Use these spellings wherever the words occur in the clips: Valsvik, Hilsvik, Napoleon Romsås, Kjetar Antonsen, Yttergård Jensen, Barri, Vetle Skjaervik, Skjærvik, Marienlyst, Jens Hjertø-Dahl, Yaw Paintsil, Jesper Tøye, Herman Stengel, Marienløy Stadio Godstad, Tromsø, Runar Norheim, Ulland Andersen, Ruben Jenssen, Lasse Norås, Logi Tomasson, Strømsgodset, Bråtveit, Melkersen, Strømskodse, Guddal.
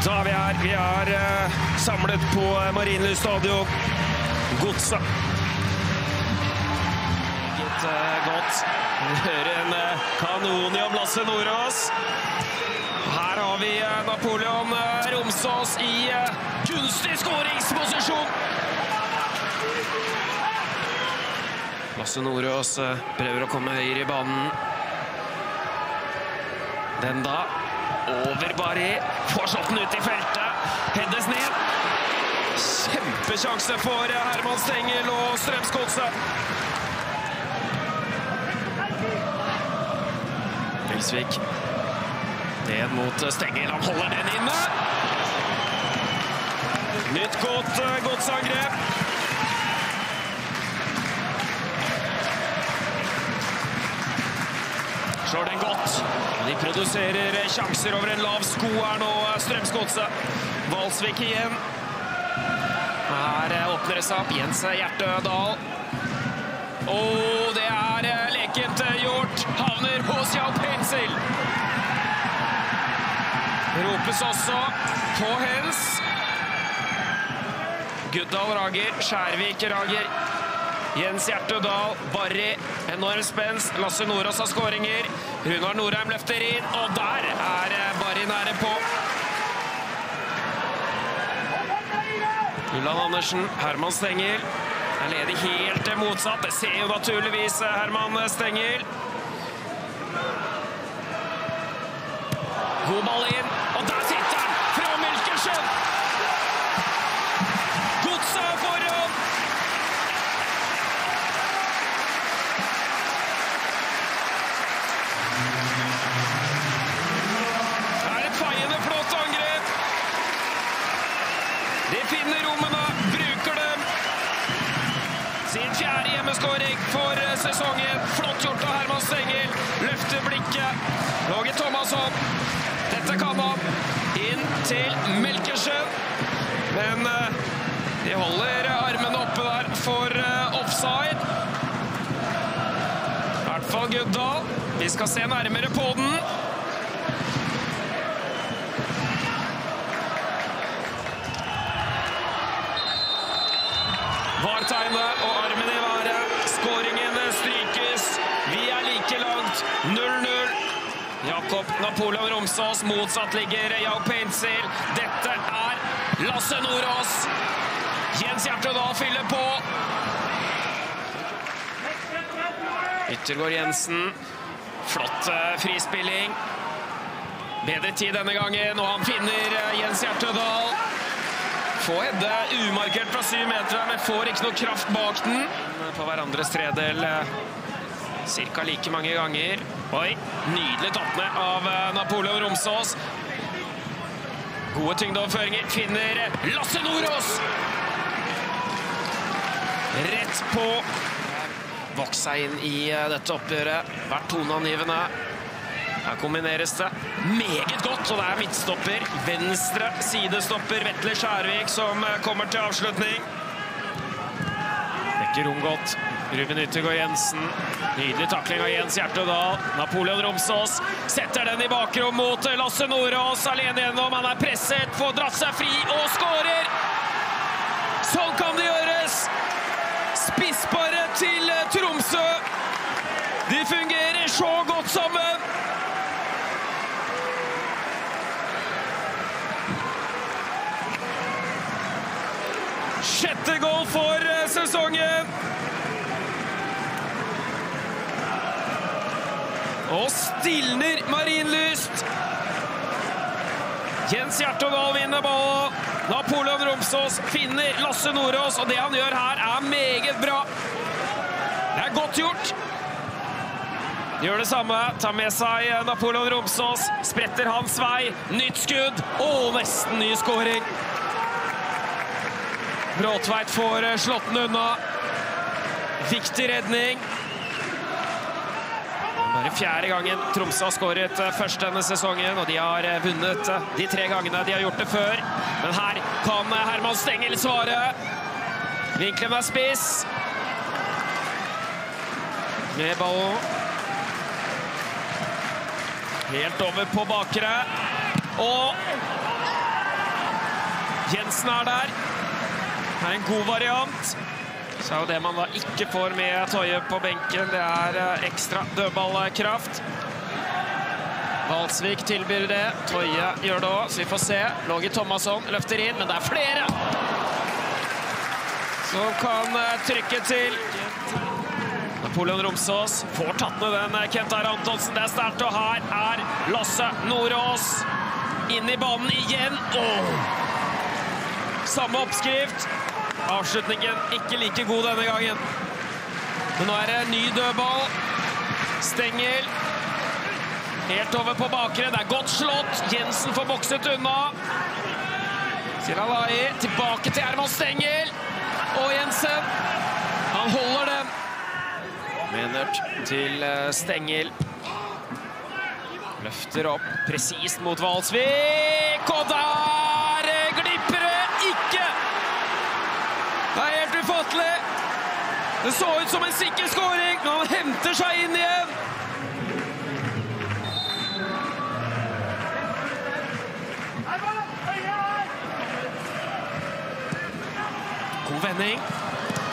Så vi er samlet på Marienløy Stadio Godstad. Godt. Vi hører en kanon i om Lasse Norås. Her har vi Napoleon Romsås i kunstig skåringsposisjon. Lasse Norås prøver å komme høyere i banen. Den da. Over Barri, får shotten ut i feltet, hendes ned. Kjempesjanse for Herman Stengel og Strømskodse. Hilsvik, ned mot Stengel, han holder den inne. Nytt godt angrep. Slår den godt. De produserer sjanser over en lav sko her nå, Strømsgodset. Valsvik igjen. Her åpner det seg opp, Jens Hjertø-Dahl. Og det er lekent gjort. Havner hos Yaw Paintsil. Ropes også på hens. Guddal rager, Skjærvik rager. Jens Hjertø-Dahl, Barri, enorm spens, Lasse Norås har skåringer, Runar Norheim løfter inn, og der er Barri nære på. Ulland Andersen, Herman Stengel, er ledig helt motsatt, det ser jo naturligvis Herman Stengel. God ball inn, og der sitter han fra Melkersen! Godset foran! Sin fjerde hjemmeskåring for sesongen. Flott gjort av Herman Stengel. Løfter blikket. Logi Tomasson. Dette kan han. Inn til Melkersen. Men de holder armene oppe der for offside. I hvert fall Guddal. Vi skal se nærmere på den. Vartegnet og armen i været. Skåringen strykes. Vi er like langt. 0-0. Jakob Napoleon Romsås. Motsatt ligger Yaw Paintsil. Dette er Lasse Norås. Jens Hjertø-Dahl fyller på. Yttergård Jensen. Flott frispilling. Bedre tid denne gangen, og han finner Jens Hjertø-Dahl. Få hedde, umarkert fra 7 meter, men får ikke noe kraft bak den. På hverandres tredel, cirka like mange ganger. Oi, nydelig tatt ned av Napoleon Romsås. Gode tyngdeoverføringer, finner Lasse Norås! Rett på. Vokser seg inn i dette oppgjøret, vært toneangivende. Her kombineres det meget godt, og det er midtstopper, venstre sidestopper, Vetle Skjaervik som kommer til avslutning. Dekker rom godt, Ruben Jenssen, nydelig takling av Jens Hjertø-Dahl, Napoleon Romsås setter den i bakrom mot Lasse Norås, alene gjennom, han er presset, får dratt seg fri og skårer! Sånn kan det gjøres! Spissbare til Tromsø! De fungerer så godt sammen! Sjette goal for sesongen. Og stilner Marienlyst. Jens Hjertø-Dahl vinner ballen. Napoleon Romsås finner Lasse Norås, og det han gjør her er meget bra. Det er godt gjort. Gjør det samme, tar med seg Napoleon Romsås, spretter hans vei, nytt skudd og nesten ny scoring. Bråtveit får slått den unna. Viktig redning. Bare fjerde gangen Tromsø har skåret først denne sesongen, og de har vunnet de 3 gangene de har gjort det før. Men her kan Herman Stengel svare. Vinkelen er spiss. Med ballen. Helt over på bakre. Og Jensen er der. Det er en god variant. Så er jo det man da ikke får med Tøye på benken, det er ekstra dødballkraft. Valsvik tilbyr det, Tøye gjør det også, så vi får se. Logi Tomasson løfter inn, men det er flere som kan trykke til. Napoleon Romsås får tatt ned den Kjetar Antonsen, det er sterkt, og her er Lasse Norås inn i banen igjen. Samme oppskrift. Avslutningen ikke like god denne gangen. Men nå er det ny dødball. Stengel. Helt over på bakre. Det er godt slått. Jensen får bokset unna. Siralai tilbake til Herman Stengel. Og Jensen. Han holder den. Menert til Stengel. Løfter opp presist mot Valsvik. Og der glipper det ikke. Det er helt ufattelig. Det så ut som en sikker scoring, men han henter seg inn igjen. God vending.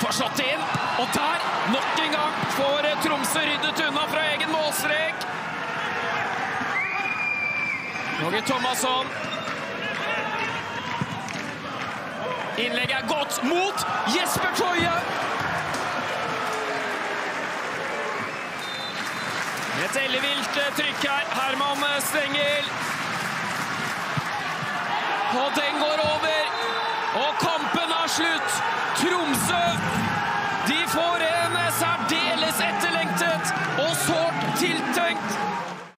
Får slått inn. Og der, nok en gang, får Tromsø ryddet unna fra egen målstrek. Logi Tomasson. Innlegget er godt mot Jesper Tøye. Et ellevilt trykk her. Herman Stengel. Og den går over. Og kampen er slutt. Tromsø